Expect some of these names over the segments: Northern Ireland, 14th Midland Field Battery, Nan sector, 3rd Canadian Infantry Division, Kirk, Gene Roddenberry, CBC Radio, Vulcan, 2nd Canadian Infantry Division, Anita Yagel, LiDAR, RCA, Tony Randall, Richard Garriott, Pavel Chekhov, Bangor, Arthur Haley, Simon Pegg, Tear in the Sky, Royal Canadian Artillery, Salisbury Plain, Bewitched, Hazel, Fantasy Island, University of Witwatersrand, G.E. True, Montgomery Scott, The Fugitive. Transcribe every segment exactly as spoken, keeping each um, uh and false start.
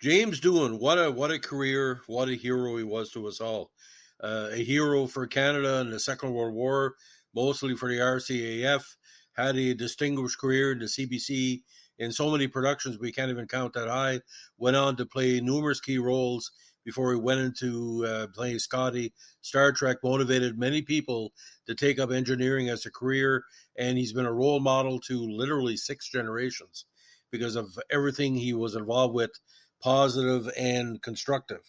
James Doohan, what a what a career, what a hero he was to us all. Uh, a hero for Canada in the Second World War, mostly for the R C A F, had a distinguished career in the C B C in so many productions we can't even count that high, went on to play numerous key roles before he went into uh, playing Scotty. Star Trek motivated many people to take up engineering as a career, and he's been a role model to literally six generations because of everything he was involved with, positive and constructive.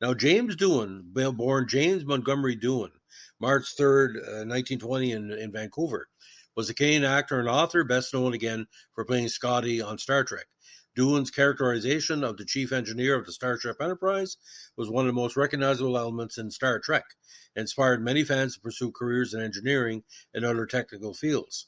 Now, James Doohan, born James Montgomery Doohan, March third, uh, nineteen twenty in, in Vancouver, was a Canadian actor and author, best known again for playing Scotty on Star Trek. Doohan's characterization of the chief engineer of the Starship Enterprise was one of the most recognizable elements in Star Trek, inspired many fans to pursue careers in engineering and other technical fields.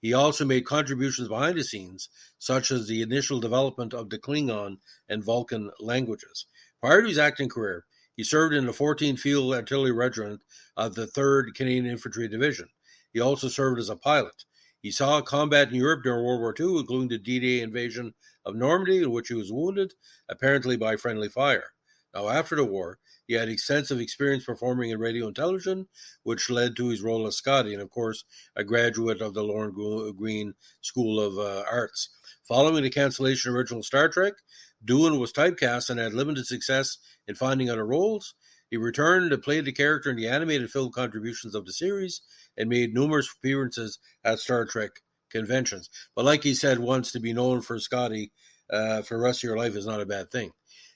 He also made contributions behind the scenes, such as the initial development of the Klingon and Vulcan languages. Prior to his acting career, he served in the fourteenth Field Artillery Regiment of the third Canadian Infantry Division. He also served as a pilot. He saw combat in Europe during World War Two, including the D Day invasion of Normandy, in which he was wounded, apparently by friendly fire. Now, after the war, he had extensive experience performing in radio and television, which led to his role as Scotty, and, of course, a graduate of the Lorne Greene School of uh, Arts. Following the cancellation of original Star Trek, Doohan was typecast and had limited success in finding other roles. He returned to play the character in the animated film contributions of the series and made numerous appearances at Star Trek conventions. But like he said once, to be known for Scotty uh, for the rest of your life is not a bad thing.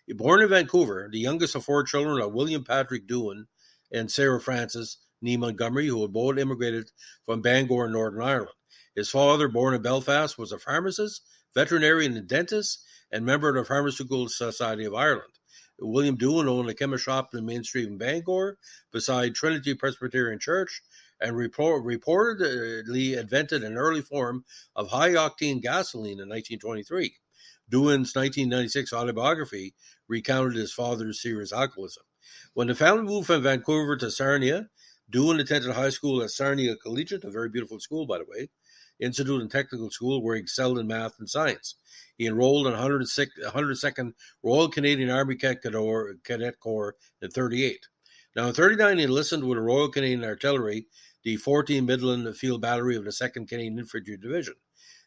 Born in Vancouver, the youngest of four children of William Patrick Doohan and Sarah Francis Montgomery, who had both immigrated from Bangor in Northern Ireland. His father, born in Belfast, was a pharmacist, veterinarian and dentist, and member of the Pharmaceutical Society of Ireland. William Doohan owned a chemist shop in the main street in Bangor beside Trinity Presbyterian Church and report, reportedly invented an early form of high-octane gasoline in nineteen twenty-three. Doohan's nineteen ninety-six autobiography recounted his father's serious alcoholism. When the family moved from Vancouver to Sarnia, Doohan attended high school at Sarnia Collegiate, a very beautiful school, by the way, Institute and Technical School, where he excelled in math and science. He enrolled in one hundred second Royal Canadian Army Cadet Corps in thirty-eight. Now, in thirty-nine, he enlisted with the Royal Canadian Artillery, the fourteenth Midland Field Battery of the second Canadian Infantry Division.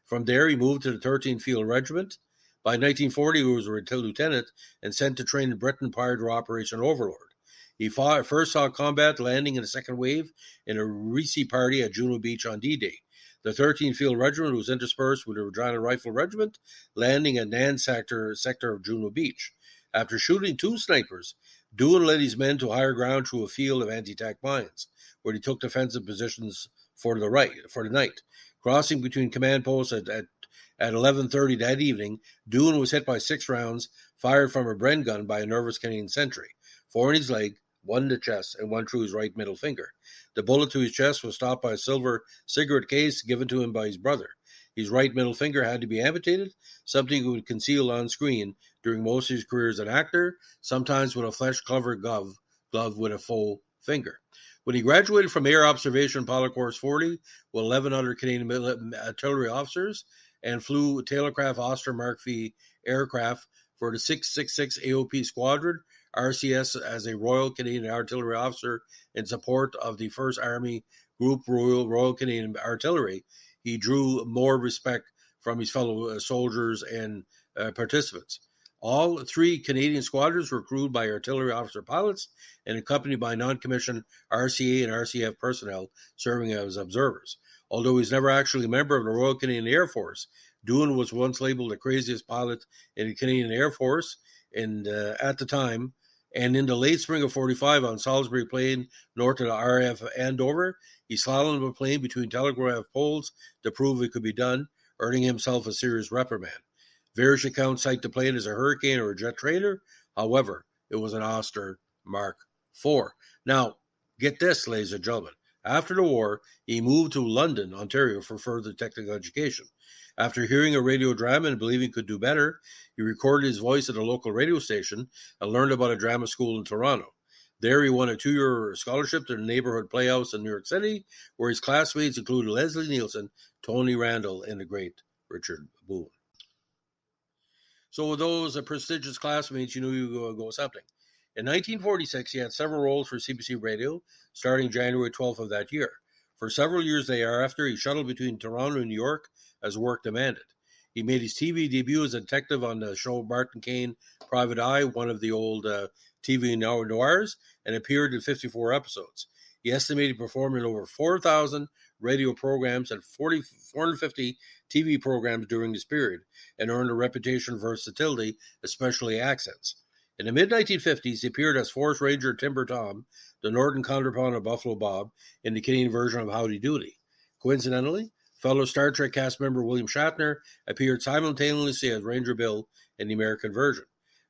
From there, he moved to the thirteenth Field Regiment. By nineteen forty, he was a lieutenant and sent to train in Britain prior to Operation Overlord. He fought, first saw combat landing in the second wave in a Reese party at Juno Beach on D Day. The thirteenth Field Regiment was interspersed with the Regina Rifle Regiment, landing at Nan sector, sector of Juno Beach. After shooting two snipers, Doohan led his men to higher ground through a field of anti-tank mines, where he took defensive positions for the right for the night. Crossing between command posts at, at, at eleven thirty that evening, Doohan was hit by six rounds fired from a Bren gun by a nervous Canadian sentry, four in his leg, one in the chest, and one through his right middle finger. The bullet to his chest was stopped by a silver cigarette case given to him by his brother. His right middle finger had to be amputated, something he would conceal on screen during most of his career as an actor, sometimes with a flesh-covered glove, glove with a faux finger. When he graduated from Air Observation Pilot Course forty with eleven other Canadian artillery officers and flew Taylorcraft Auster Mark V aircraft for the six sixty-six A O P Squadron, R C S, as a Royal Canadian Artillery officer in support of the first Army Group Royal, Royal Canadian Artillery. He drew more respect from his fellow soldiers and uh, participants. All three Canadian squadrons were crewed by artillery officer pilots and accompanied by non-commissioned R C A and R C F personnel serving as observers. Although he's never actually a member of the Royal Canadian Air Force, Doohan was once labeled the craziest pilot in the Canadian Air Force, and uh, at the time, and in the late spring of forty-five on Salisbury Plain, north of the R A F Andover, he slalomed a plane between telegraph poles to prove it could be done, earning himself a serious reprimand. Various accounts cite the plane as a Hurricane or a jet trader. However, it was an Auster Mark four. Now, get this, ladies and gentlemen. After the war, he moved to London, Ontario, for further technical education. After hearing a radio drama and believing he could do better, he recorded his voice at a local radio station and learned about a drama school in Toronto. There, he won a two-year scholarship to the neighborhood playhouse in New York City, where his classmates included Leslie Nielsen, Tony Randall, and the great Richard Boone. So with those uh, prestigious classmates, you knew you were going to go something. In nineteen forty-six, he had several roles for C B C Radio, starting January twelfth of that year. For several years thereafter, he shuttled between Toronto and New York as work demanded. He made his T V debut as a detective on the show Martin Caine, Private Eye, one of the old uh, T V noirs, and appeared in fifty-four episodes. He estimated performing over four thousand radio programs and four hundred fifty T V programs during this period, and earned a reputation for versatility, especially accents. In the mid nineteen fifties, he appeared as Forest Ranger Timber Tom, the northern counterpart of Buffalo Bob, in the Canadian version of Howdy Doody. Coincidentally, fellow Star Trek cast member William Shatner appeared simultaneously as Ranger Bill in the American version.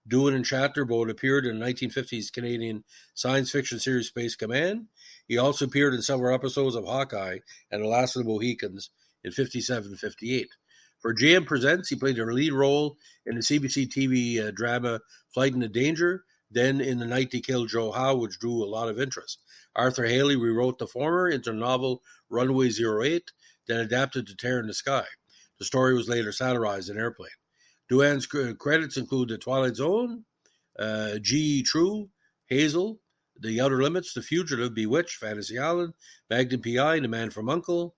Doohan and Shatner both appeared in the nineteen fifties Canadian science fiction series Space Command. He also appeared in several episodes of Hawkeye and The Last of the Mohicans in fifty-seven and fifty-eight. For G M Presents, he played a lead role in the C B C T V uh, drama Flight into Danger, then in The Night They Killed Joe Howe, which drew a lot of interest. Arthur Haley rewrote the former into the novel Runway zero eight, then adapted to Tear in the Sky. The story was later satirized in Airplane. Doohan's credits include The Twilight Zone, uh, G E. True, Hazel, The Outer Limits, The Fugitive, Bewitched, Fantasy Island, Magnum P I, The Man from U N C L E,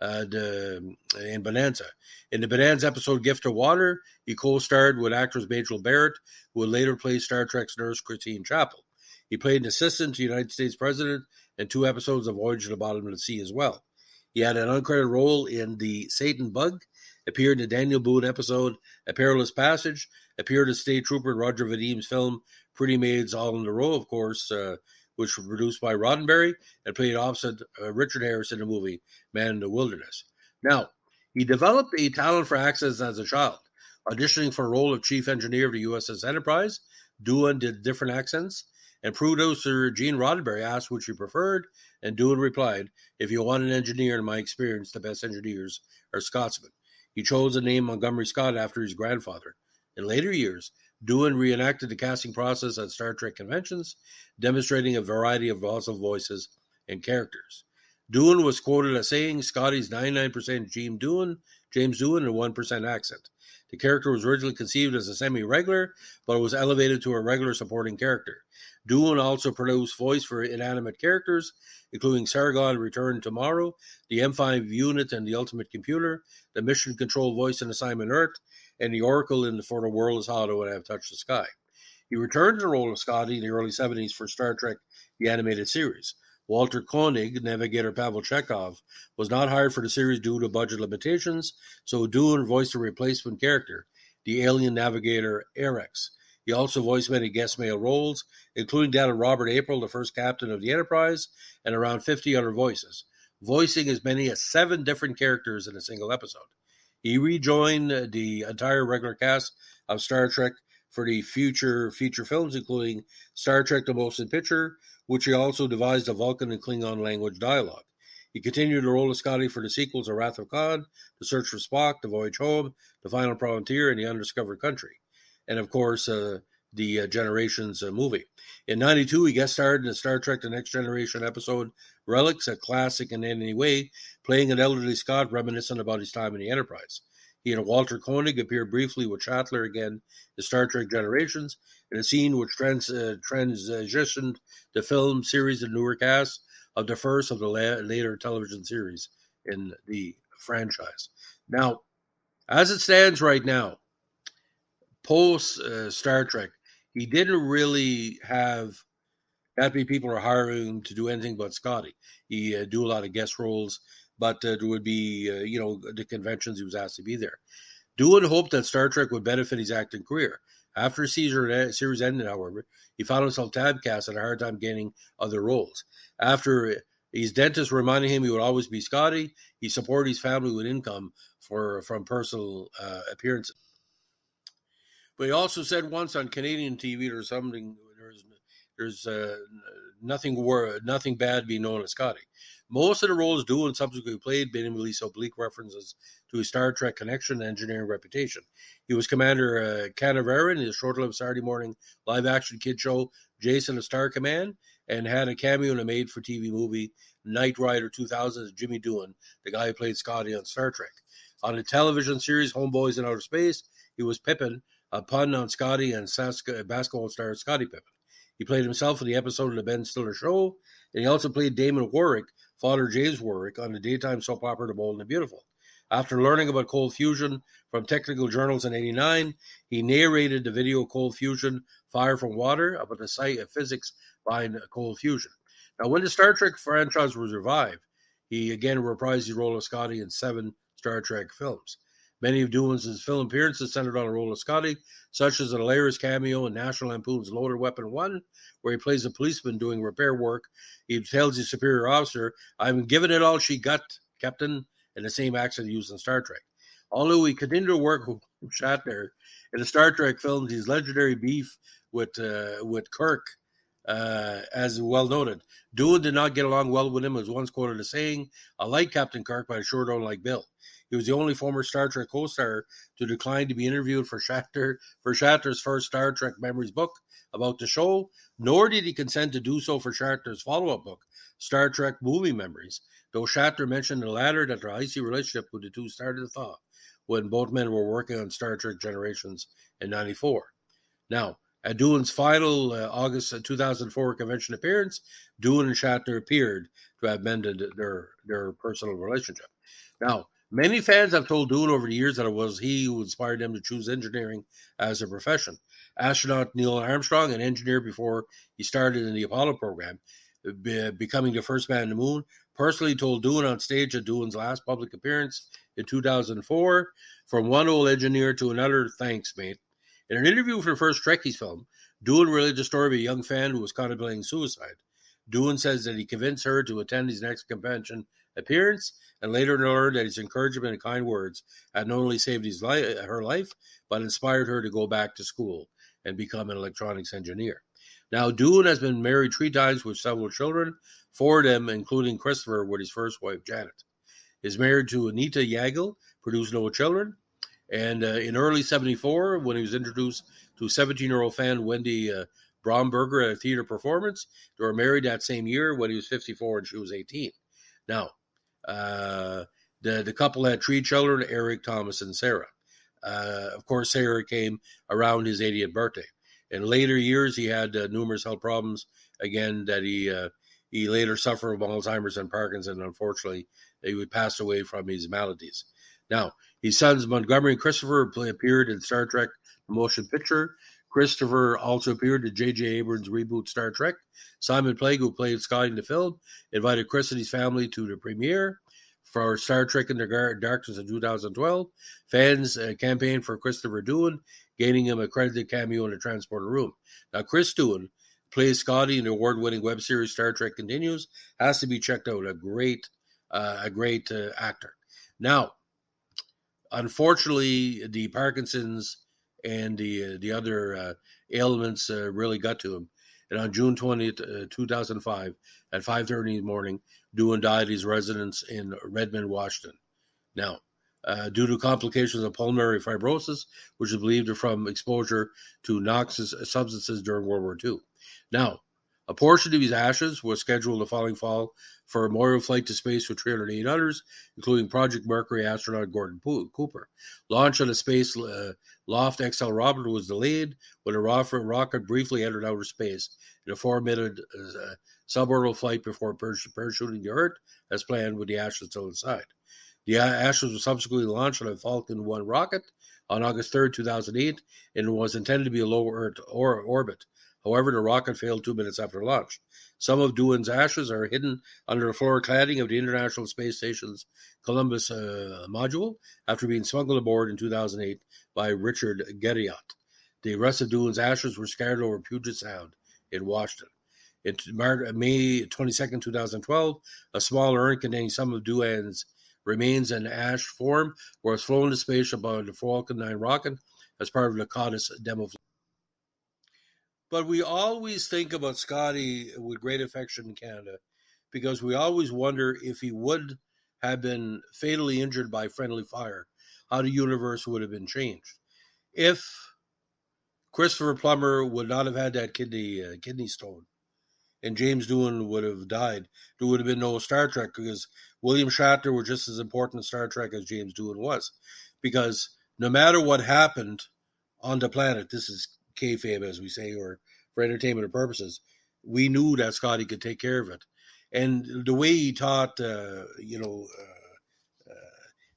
uh, the, and Bonanza. In the Bonanza episode Gift of Water, he co-starred with actress Majel Barrett, who would later play Star Trek's nurse Christine Chapel. He played an assistant to the United States President and two episodes of Voyage to the Bottom of the Sea as well. He had an uncredited role in The Satan Bug, appeared in the Daniel Boone episode A Perilous Passage, appeared as State Trooper in Roger Vadim's film Pretty Maids All in a Row, of course, uh, which was produced by Roddenberry, and played opposite uh, Richard Harris in the movie Man in the Wilderness. Now, he developed a talent for accents as a child. Auditioning for a role of chief engineer of the U S S Enterprise, Doohan did different accents, and producer Gene Roddenberry asked which he preferred, and Doohan replied, "If you want an engineer, in my experience, the best engineers are Scotsmen." He chose the name Montgomery Scott after his grandfather. In later years, Doohan reenacted the casting process at Star Trek conventions, demonstrating a variety of awesome voices and characters. Doohan was quoted as saying, "Scotty's ninety-nine percent James Doohan, James Doohan, and one percent accent." The character was originally conceived as a semi-regular, but was elevated to a regular supporting character. Doohan also produced voice for inanimate characters, including Sargon Return Tomorrow, the M five unit and the Ultimate Computer, the Mission Control voice in Assignment Earth, and the Oracle in the For the World Is Hollow and I Have Touched the Sky. He returned to the role of Scotty in the early seventies for Star Trek, the animated series. Walter Koenig, Navigator Pavel Chekhov, was not hired for the series due to budget limitations, so Doohan voiced a replacement character, the alien navigator Erex. He also voiced many guest male roles, including that of Robert April, the first captain of the Enterprise, and around fifty other voices, voicing as many as seven different characters in a single episode. He rejoined the entire regular cast of Star Trek for the future feature films, including Star Trek The Motion Picture, which he also devised a Vulcan and Klingon language dialogue. He continued the role of Scotty for the sequels of Wrath of Khan, The Search for Spock, The Voyage Home, The Final Frontier, and The Undiscovered Country, and of course, uh, the uh, Generations uh, movie. In ninety-two, he guest starred in the Star Trek The Next Generation episode Relics, a classic in any way, playing an elderly Scot reminiscent about his time in the Enterprise. He and Walter Koenig appeared briefly with Shatner again in Star Trek Generations, in a scene which trans, uh, transitioned the film series and newer cast of the first of the la- later television series in the franchise. Now, as it stands right now, post uh, Star Trek, he didn't really have that many people are hiring him to do anything but Scotty. He uh, do a lot of guest roles, but uh, there would be, uh, you know, the conventions he was asked to be there. Doohan hoped that Star Trek would benefit his acting career. After the series ended, however, he found himself typecast and a hard time gaining other roles. After his dentist reminded him he would always be Scotty, he supported his family with income for from personal uh, appearances. But he also said once on Canadian T V, "There's something, there's, there's uh, nothing wor- nothing bad being known as Scotty." Most of the roles Doohan subsequently played minimally so oblique references to his Star Trek connection and engineering reputation. He was Commander uh, Canaveral in his short-lived Saturday morning live-action kid show Jason of Star Command, and had a cameo in a made-for-T V movie Knight Rider two thousand as Jimmy Doohan, the guy who played Scotty on Star Trek. On the television series Homeboys in Outer Space, he was Pippin, of Podnown Scotty and Sask- basketball star Scottie Pippen. He played himself in the episode of The Ben Stiller Show, and he also played Damon Warwick, father James Warwick, on the daytime soap opera The Bold and the Beautiful. After learning about cold fusion from technical journals in eighty-nine, he narrated the video Cold Fusion, Fire from Water, about the site of physics behind cold fusion. Now, when the Star Trek franchise was revived, he again reprised the role of Scotty in seven Star Trek films. Many of Doohan's film appearances centered on the role of Scotty, such as a hilarious cameo in National Lampoon's Loaded Weapon one, where he plays a policeman doing repair work. He tells his superior officer, "I'm giving it all she got, Captain," in the same accent used in Star Trek. Although he continued to work with Shatner in the Star Trek films, his legendary beef with uh, with Kirk, uh, as well noted, Doohan did not get along well with him, as once quoted as saying, "I like Captain Kirk, but I sure don't like Bill." He was the only former Star Trek co-star to decline to be interviewed for Shatner for Shatner's first Star Trek Memories book about the show, nor did he consent to do so for Shatner's follow-up book, Star Trek Movie Memories, though Shatner mentioned the latter that their icy relationship with the two started to thaw when both men were working on Star Trek Generations in ninety-four. Now, at Doohan's final uh, August two thousand four convention appearance, Doohan and Shatner appeared to have mended their, their personal relationship. Now, many fans have told Doohan over the years that it was he who inspired them to choose engineering as a profession. Astronaut Neil Armstrong, an engineer before he started in the Apollo program, be, becoming the first man on the moon, personally told Doohan on stage at Doohan's last public appearance in two thousand four, "From one old engineer to another, thanks, mate." In an interview for the first Trekkies film, Doohan related the story of a young fan who was contemplating suicide. Doohan says that he convinced her to attend his next convention appearance, and later learned that his encouragement and kind words had not only saved his life, her life, but inspired her to go back to school and become an electronics engineer. Now, Doohan has been married three times with several children, four of them, including Christopher, with his first wife, Janet. He is married to Anita Yagel, produced no children, and uh, in early seventy-four, when he was introduced to seventeen-year-old fan Wendy uh, Bromberger at a theater performance, they were married that same year when he was fifty-four and she was eighteen. Now, Uh, the, the couple had three children, Eric, Thomas, and Sarah. Uh, of course, Sarah came around his eightieth birthday. In later years, he had uh, numerous health problems, again, that he uh, he later suffered from Alzheimer's and Parkinson's, and unfortunately, he would pass away from his maladies. Now, his sons, Montgomery and Christopher, appeared in Star Trek the Motion Picture. Christopher also appeared in J J. Abrams' reboot Star Trek. Simon Pegg, who played Scotty in the film, invited Chris and his family to the premiere for Star Trek Into Darkness in two thousand twelve. Fans uh, campaigned for Christopher Doohan, gaining him a credited cameo in the transporter room. Now, Chris Doohan plays Scotty in the award-winning web series Star Trek Continues. Has to be checked out. A great, uh, a great uh, actor. Now, unfortunately, the Parkinson's and the uh, the other uh, ailments uh, really got to him. And on June twentieth, uh, two thousand five, at five thirty in the morning, Doohan died at his residence in Redmond, Washington. Now, uh, due to complications of pulmonary fibrosis, which is believed are from exposure to noxious substances during World War Two. Now, a portion of his ashes was scheduled the following fall for a memorial flight to space with three hundred eight others, including Project Mercury astronaut Gordon Cooper. Launch on a space uh, loft X L Robert was delayed when a rocket briefly entered outer space in a four-minute uh, suborbital flight before parachuting to Earth, as planned, with the ashes still inside. The ashes were subsequently launched on a Falcon one rocket on August third, two thousand eight, and was intended to be a low-Earth or- orbit. However, the rocket failed two minutes after launch. Some of Doohan's ashes are hidden under the floor cladding of the International Space Station's Columbus uh, module after being smuggled aboard in two thousand eight by Richard Garriott. The rest of Doohan's ashes were scattered over Puget Sound in Washington. In May twenty-second, two thousand twelve, a small urn containing some of Doohan's remains in ash form was flown to space aboard the Falcon nine rocket as part of the Cotus demo flight. But we always think about Scotty with great affection in Canada because we always wonder if he would have been fatally injured by friendly fire, how the universe would have been changed. If Christopher Plummer would not have had that kidney uh, kidney stone and James Doohan would have died, there would have been no Star Trek because William Shatner was just as important in Star Trek as James Doohan was. Because no matter what happened on the planet. This is kayfabe, as we say, or for entertainment purposes. We knew that Scotty could take care of it. And the way he taught, uh, you know, uh, uh,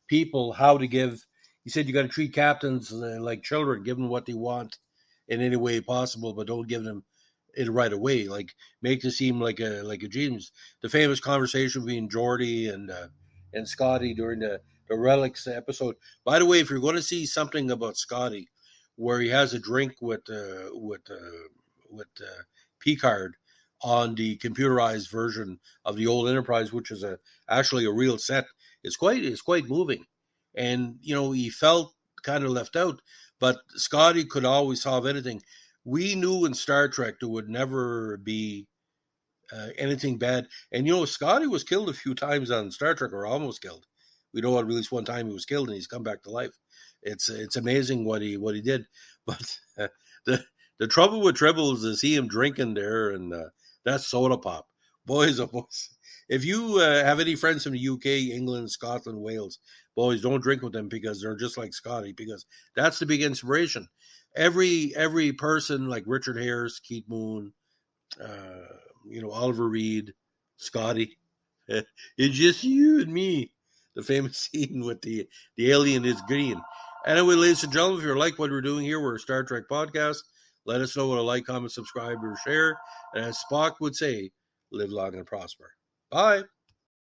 people how to give, he said you got to treat captains like children, give them what they want in any way possible, but don't give them it right away. Like, make it seem like a like a genius. The famous conversation between Geordie and uh, and Scotty during the, the Relics episode. By the way, if you're going to see something about Scotty where he has a drink with uh, with uh, with uh, Picard on the computerized version of the old Enterprise, which is a actually a real set, it's quite it's quite moving. And, you know, he felt kind of left out, but Scotty could always solve anything. We knew in Star Trek there would never be uh, anything bad. And, you know, Scotty was killed a few times on Star Trek, or almost killed. We know at least one time he was killed and he's come back to life. It's it's amazing what he what he did. But uh, the the trouble with Tribbles is see him drinking there, and uh, that's soda pop. Boys, oh boys. If you uh, have any friends from the U K, England, Scotland, Wales, boys, don't drink with them, because they're just like Scotty, because that's the big inspiration. Every every person like Richard Harris, Keith Moon, uh, you know, Oliver Reed, Scotty, it's just you and me. The famous scene with the, the alien is green. Anyway, ladies and gentlemen, if you like what we're doing here, we're a Star Trek podcast. Let us know what a like, comment, subscribe, or share. And as Spock would say, live long and prosper. Bye.